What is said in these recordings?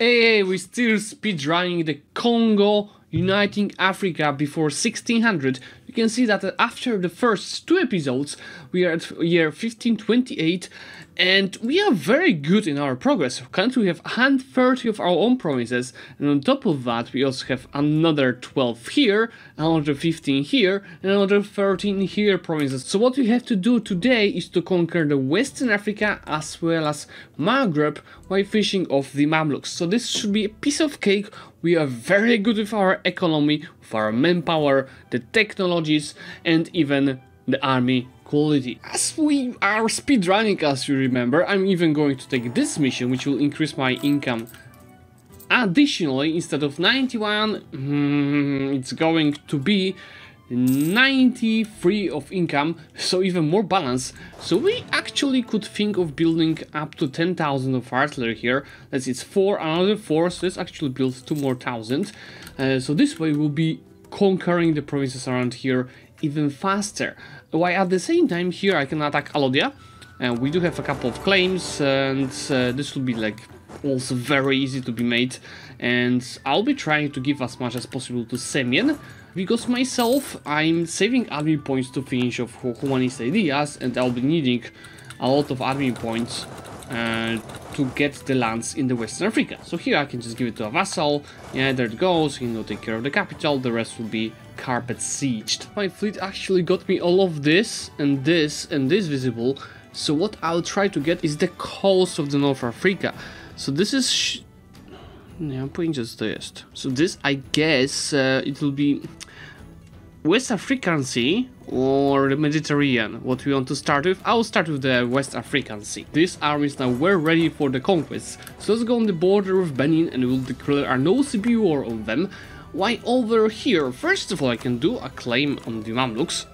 Hey, we're still speedrunning the Congo uniting Africa before 1600. You can see that after the first two episodes, we are at year 1528 and we are very good in our progress. Currently we have 130 of our own provinces, and on top of that we also have another 12 here, another 15 here, and another 13 here provinces. So what we have to do today is to conquer the Western Africa as well as Maghreb by fishing off the Mamluks. So this should be a piece of cake. We are very good with our economy, with our manpower, the technologies, and even the army quality. As we are speedrunning, as you remember, I'm even going to take this mission, which will increase my income. Additionally, instead of 91, it's going to be 93 of income, so even more balance. So we actually could think of building up to 10,000 of artillery here. That's it's four, another four, so let's actually build 2 more thousand. So this way we'll be conquering the provinces around here even faster. While at the same time here I can attack Alodia, and we do have a couple of claims, and this will be like also very easy to be made. And I'll be trying to give as much as possible to Semien, because myself, I'm saving admin points to finish off humanist ideas, and I'll be needing a lot of admin points to get the lands in the Western Africa. So here I can just give it to a vassal, yeah, there it goes, he'll take care of the capital, the rest will be carpet sieged. My fleet actually got me all of this, and this, and this visible, so what I'll try to get is the coast of the North Africa. So this is... So this, I guess, it will be West African Sea or the Mediterranean, what we want to start with. I'll start with the West African Sea. This army is now well ready for the conquest. So let's go on the border with Benin and we'll declare a no CB war on them. Why over here? First of all, I can do a claim on the Mamluks.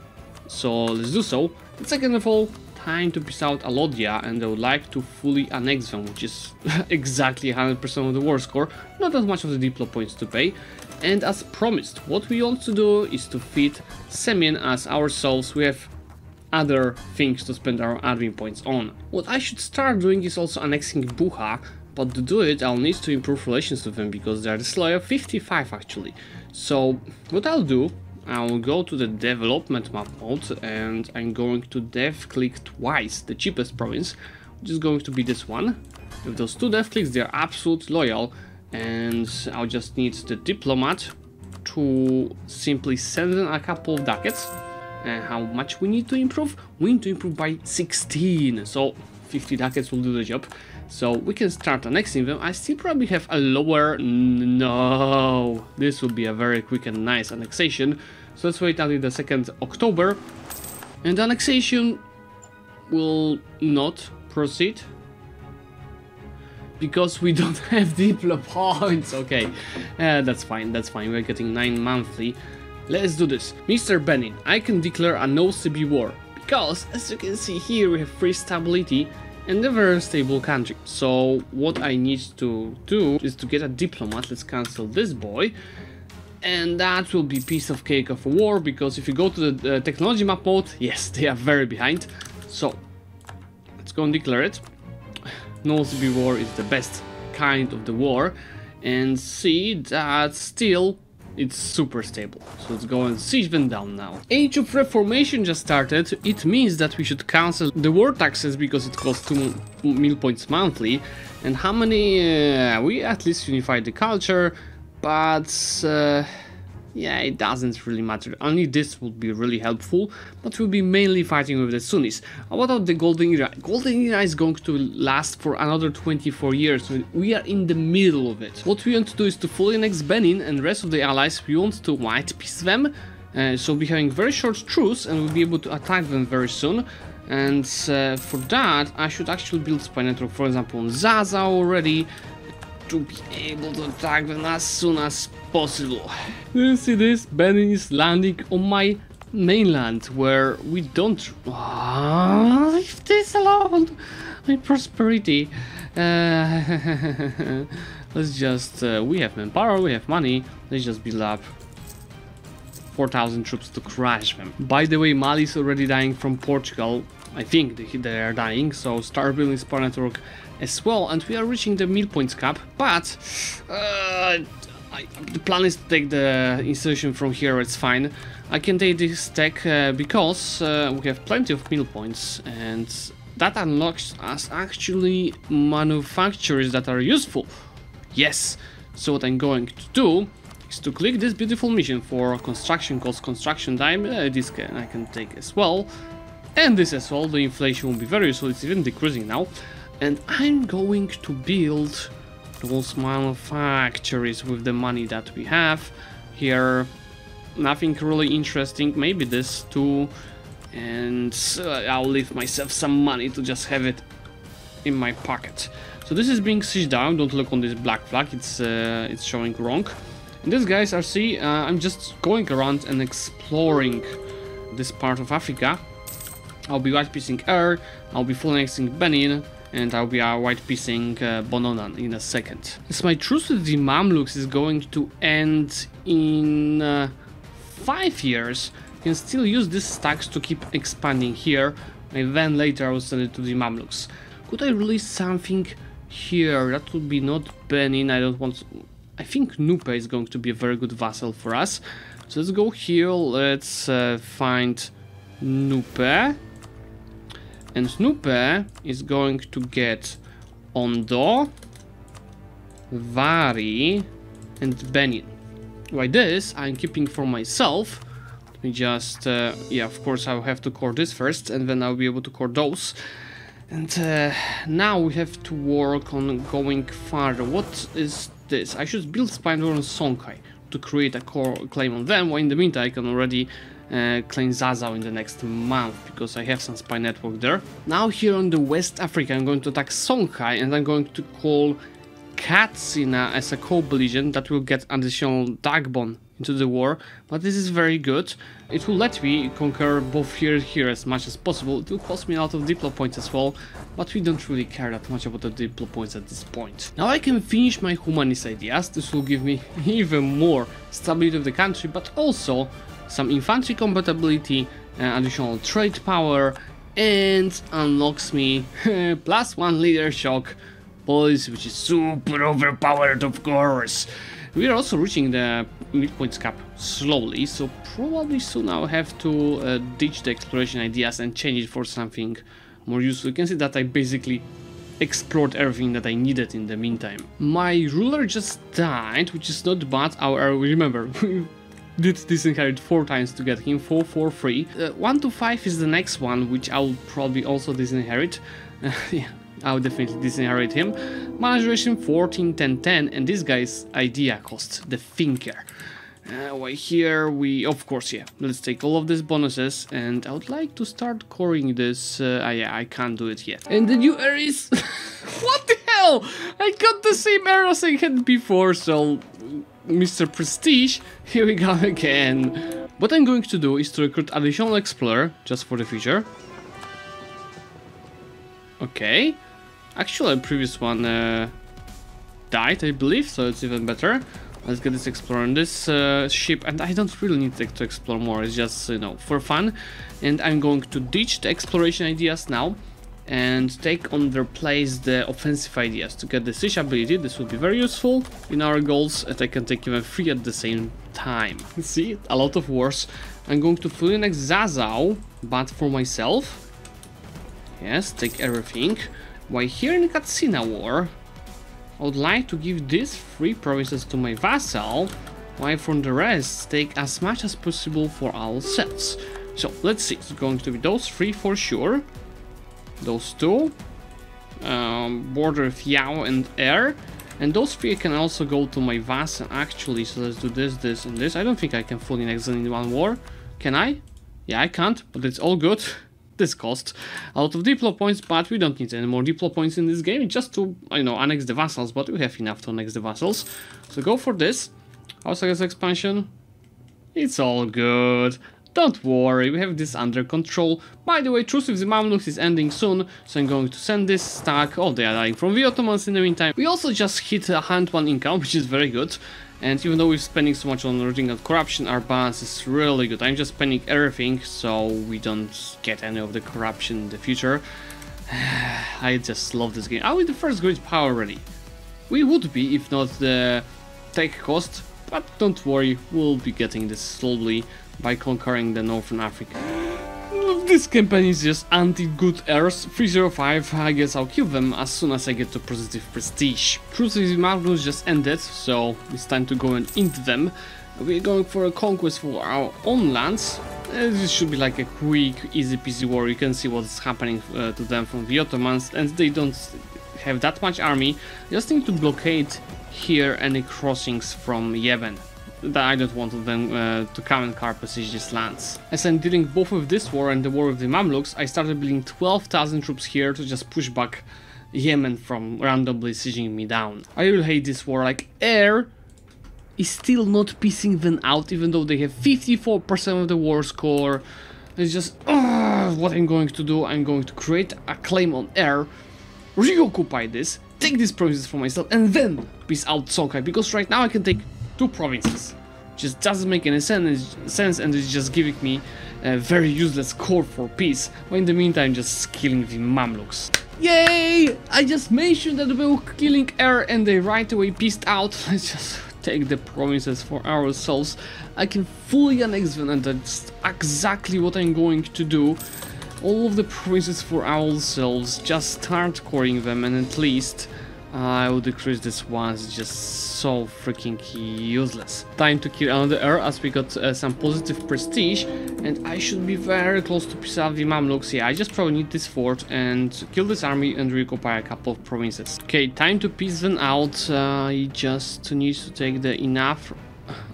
So let's do so. And second of all, time to piece out Alodia, and I would like to fully annex them, which is exactly 100% of the war score, not that much of the diplo points to pay. And as promised, what we want to do is to feed Semien as ourselves. We have other things to spend our admin points on. What I should start doing is also annexing Buha, but to do it I'll need to improve relations with them because they're disloyal 55 actually. So what I'll do, I'll go to the development map mode and I'm going to dev click twice the cheapest province, which is going to be this one. With those two dev clicks, they are absolutely loyal, and I'll just need the diplomat to simply send in a couple of ducats. And how much we need to improve? We need to improve by 16, so 50 ducats will do the job. So we can start annexing them. I still probably have a lower... No, this will be a very quick and nice annexation. So let's wait until the 2nd October. And annexation will not proceed because we don't have diplo points. Okay, that's fine, that's fine. We're getting 9 monthly. Let's do this. Mr. Benin, I can declare a no CB war because, as you can see here, we have free stability and a very stable country. So what I need to do is to get a diplomat. Let's cancel this boy, and that will be piece of cake of a war, because if you go to the technology map mode, yes, they are very behind. So let's go and declare it. No CB war is the best kind of the war, and see that still it's super stable. So let's go and siege them down now. Age of Reformation just started. It means that we should cancel the war taxes because it costs 2 meal points monthly. And how many... we at least unified the culture, but yeah, it doesn't really matter. Only this would be really helpful, but we'll be mainly fighting with the Sunnis. What about the Golden Era? Golden Era is going to last for another 24 years. We are in the middle of it. What we want to do is to fully annex Benin and the rest of the allies. We want to white piece them, so we'll be having very short truce and we'll be able to attack them very soon. And for that, I should actually build spy network, for example, on Zaza already, to be able to attack them as soon as possible. Do you see this? Benin is landing on my mainland, where we don't... leave this alone! My prosperity! Let's just... we have manpower, we have money, let's just build up 4,000 troops to crush them. By the way, Mali is already dying from Portugal. I think they are dying, so start building spy network as well, and we are reaching the Mill Points Cap, but the plan is to take the installation from here, it's fine. I can take this tech because we have plenty of mill points, and that unlocks us actually manufacturers that are useful. Yes, so what I'm going to do is to click this beautiful mission for construction cost, construction time. This I can take as well, and this as well. The inflation will be very useful, it's even decreasing now. And I'm going to build those manufacturers with the money that we have here. Nothing really interesting, maybe this too, and I'll leave myself some money to just have it in my pocket. So this is being sieged down. Don't look on this black flag, it's showing wrong. And this guys are see, I'm just going around and exploring this part of Africa. I'll be white piecing Aïr, I'll be full annexing Benin, and I'll be white piecing Bononan in a second. As my truce with the Mamluks is going to end in 5 years, I can still use these stacks to keep expanding here, and then later I will send it to the Mamluks. Could I release something here? That would be not Benin, I don't want to. I think Nupe is going to be a very good vassal for us. So let's go here, let's find Nupe. And Nupe is going to get Ondo, Vari, and Benin. Like this, I'm keeping for myself. Let me just, yeah, of course I'll have to core this first, and then I'll be able to core those. And now we have to work on going farther. What is this? I should build Spindor on Songhai to create a core claim on them, while in the meantime I can already claim Zaza in the next month, because I have some spy network there. Now here on the West Africa I'm going to attack Songhai, and I'm going to call Katsina as a co-belligerent that will get additional Dagbon into the war, but this is very good. It will let me conquer both here as much as possible. It will cost me a lot of diplo points as well, but we don't really care that much about the diplo points at this point. Now I can finish my humanist ideas. This will give me even more stability of the country, but also some infantry compatibility, additional trade power, and unlocks me +1 leader shock policy, which is super overpowered, of course. We are also reaching the midpoint cap slowly, so probably soon I'll have to ditch the exploration ideas and change it for something more useful. You can see that I basically explored everything that I needed in the meantime. My ruler just died, which is not bad. I remember did disinherit 4 times to get him, 4, 4, 3. 1 to 5 is the next one, which I'll probably also disinherit. Yeah, I'll definitely disinherit him. Management 14, 10, 10, and this guy's idea cost, the thinker. Right here we, of course, yeah, let's take all of these bonuses, and I would like to start coring this, yeah, I can't do it yet. And the new error is, what the hell? I got the same error as I had before, so Mr. Prestige, here we go again. What I'm going to do is to recruit additional explorer, just for the future. Okay, actually the previous one died, I believe, so it's even better. Let's get this explorer on this ship, and I don't really need to explore more, it's just, you know, for fun. And I'm going to ditch the exploration ideas now and take on their place the offensive ideas to get the siege ability. This will be very useful in our goals, and I can take even 3 at the same time. See, a lot of wars. I'm going to fully annex Zaza, but for myself. Yes, take everything. While here in Katsina war, I would like to give these 3 provinces to my vassal, while from the rest take as much as possible for ourselves. So let's see, it's going to be those 3 for sure. Those 2, border of Yao and Air, and those 3 can also go to my vassal actually. So let's do this, this, and this. I don't think I can fully annex in one war, can I? Yeah, I can't, but it's all good. This cost a lot of diplo points, but we don't need any more diplo points in this game just to, you know, annex the vassals. But we have enough to annex the vassals, so go for this. Also, this expansion, it's all good. Don't worry, we have this under control. By the way, truce with the Mamluks is ending soon, so I'm going to send this stack. Oh, they are dying from the Ottomans in the meantime. We also just hit 101 income, which is very good. And even though we're spending so much on rooting out corruption, our balance is really good. I'm just spending everything, so we don't get any of the corruption in the future. I just love this game. Are we the first great power already? We would be if not the tech cost, but don't worry, we'll be getting this slowly by conquering the Northern Africa. This campaign is just anti-good errors. 305, I guess I'll kill them as soon as I get to positive prestige. Truth is, Mamluks just ended, so it's time to go and into them. We're going for a conquest for our own lands. This should be like a quick, easy-peasy war. You can see what's happening to them from the Ottomans, and they don't have that much army. Just need to blockade here any crossings from Yemen. I don't want them to come and car-besiege these lands. As I'm dealing both with this war and the war with the Mamluks, I started building 12,000 troops here to just push back Yemen from randomly sieging me down. I really hate this war. Like, Air is still not piecing them out, even though they have 54% of the war score. It's just, what I'm going to do, I'm going to create a claim on Air, reoccupy this, take these provinces for myself, and then piece out Songhai, because right now I can take 2 provinces. Just doesn't make any sense, and it's just giving me a very useless core for peace, while in the meantime just killing the Mamluks. Yay! I just mentioned that we were killing Air and they right away peaced out. Let's just take the provinces for ourselves. I can fully annex them, and that's exactly what I'm going to do. All of the provinces for ourselves, just start coring them, and at least I will decrease this one. It's just so freaking useless. Time to kill another Air as we got some positive prestige, and I should be very close to piece out the Mamluks. Yeah, I just probably need this fort and kill this army and reoccupy a couple of provinces. Okay, time to piece them out. I just need to take the enough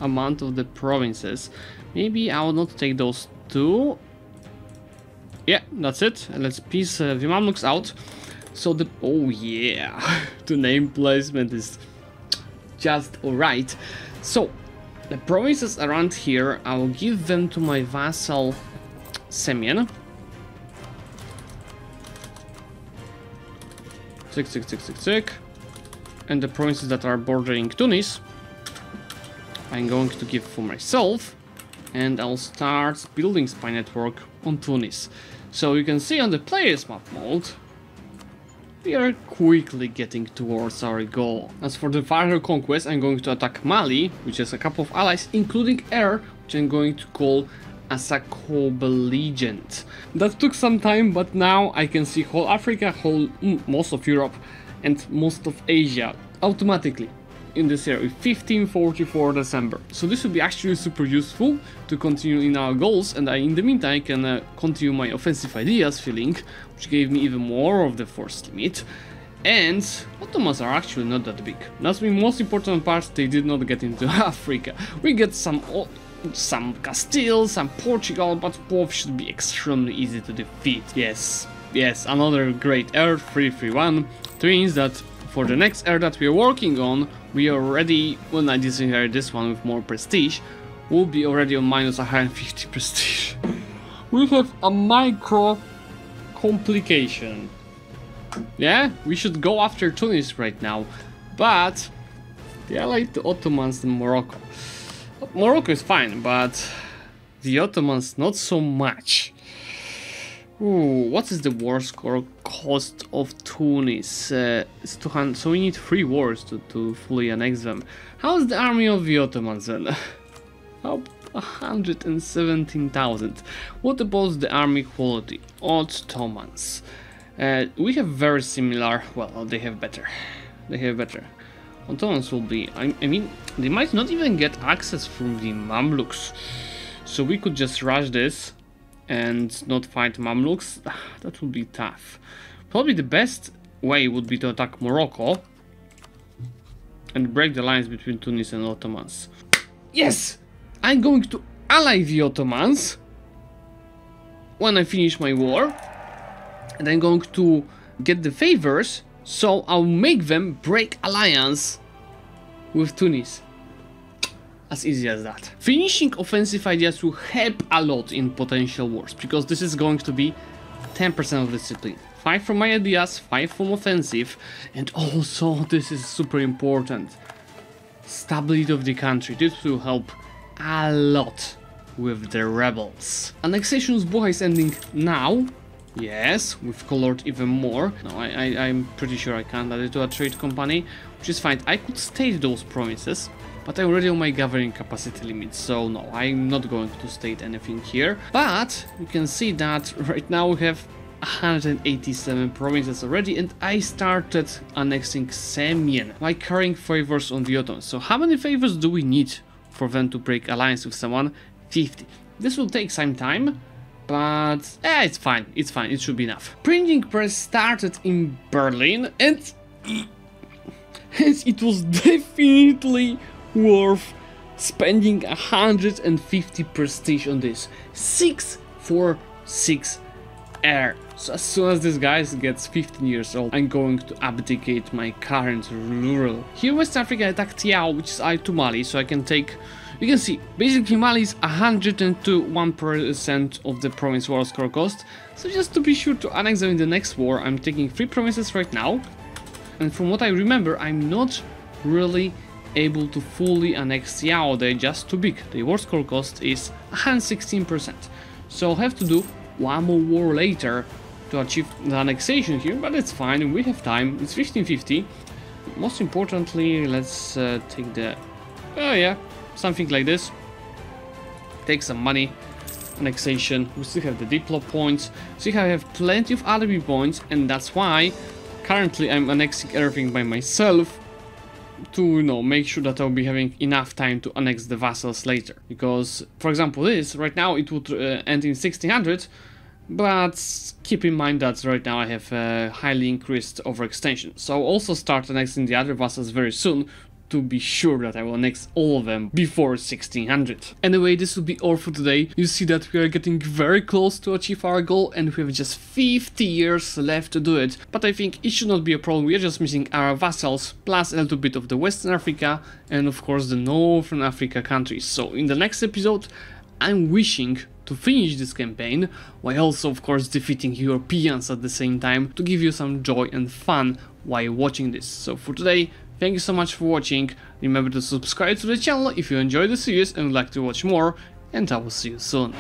amount of the provinces. Maybe I will not take those two. Yeah, that's it. Let's piece the Mamluks out. So the, oh yeah, the name placement is just alright. So the provinces around here, I'll give them to my vassal Semien. 6, 6, 6, 6, 6. And the provinces that are bordering Tunis, I'm going to give for myself, and I'll start building spy network on Tunis. So you can see on the player's map mode, we are quickly getting towards our goal. As for the further conquest, I'm going to attack Mali, which has a couple of allies, including Air, which I'm going to call as a co-belligerent. That took some time, but now I can see whole Africa, whole most of Europe, and most of Asia automatically in this year, 1544 December. So this will be actually super useful to continue in our goals, and I, in the meantime, can continue my offensive ideas feeling, which gave me even more of the force limit. And Ottomans are actually not that big. That's the most important part, they did not get into Africa. We get some Castile, some Portugal, but both should be extremely easy to defeat. Yes, yes, another great Air, 331, means that for the next Air that we are working on, we are already, when I disinherit this one with more prestige, we'll be already on minus 150 prestige. We have a micro complication. Yeah, we should go after Tunis right now, but they are like the Ottomans and Morocco. Morocco is fine, but the Ottomans not so much. Ooh, what is the war score cost of Tunis? It's 200, so we need 3 wars to fully annex them. How is the army of the Ottomans then? Oh, 117,000. What about the army quality? Ottomans. We have very similar, well, they have better. They have better. Ottomans will be, I mean, they might not even get access from the Mamluks. So we could just rush this and not fight Mamluks. That would be tough. Probably the best way would be to attack Morocco and break the lines between Tunis and Ottomans. Yes! I'm going to ally the Ottomans when I finish my war, and I'm going to get the favors, so I'll make them break alliance with Tunis. As easy as that. Finishing offensive ideas will help a lot in potential wars, because this is going to be 10% of discipline. 5 from my ideas, 5 from offensive, and also this is super important, stability of the country. This will help a lot with the rebels. Annexation of Boha is ending now, Yes, we've colored even more. No, I'm pretty sure I can't add it to a trade company, which is fine. I could state those provinces, but I'm already on my gathering capacity limit, so no, I'm not going to state anything here. But you can see that right now we have 187 provinces already, and I started annexing Semien by carrying favors on the Ottomans. So how many favors do we need for them to break alliance with someone? 50. This will take some time, but it's fine, it should be enough. Printing press started in Berlin, and it was definitely worth spending 150 prestige on this. 646 Air. So as soon as this guy gets 15 years old, I'm going to abdicate my current rural. Here in West Africa I attacked Yao, which is allied to Mali, so I can take... You can see, basically Mali is 101% of the province war score cost. So just to be sure to annex them in the next war, I'm taking 3 provinces right now. And from what I remember, I'm not really able to fully annex Yao, they're just too big. The war score cost is 116%. So I'll have to do one more war later to achieve the annexation here, but it's fine, we have time, it's 1550. Most importantly, let's take the... Oh yeah, something like this. Take some money, annexation, we still have the diplo points, see how I have plenty of alibi points, and that's why currently I'm annexing everything by myself to, you know, make sure that I'll be having enough time to annex the vassals later. Because, for example, this, right now it would end in 1600, but keep in mind that right now I have a highly increased overextension. So I'll also start annexing the other vassals very soon to be sure that I will annex all of them before 1600. Anyway, this will be all for today. You see that we are getting very close to achieve our goal and we have just 50 years left to do it. But I think it should not be a problem, we are just missing our vassals, plus a little bit of the Western Africa and of course the Northern Africa countries. So in the next episode, I'm wishing to finish this campaign, while also of course defeating Europeans at the same time to give you some joy and fun while watching this. So for today, thank you so much for watching, remember to subscribe to the channel if you enjoyed the series and would like to watch more, and I will see you soon.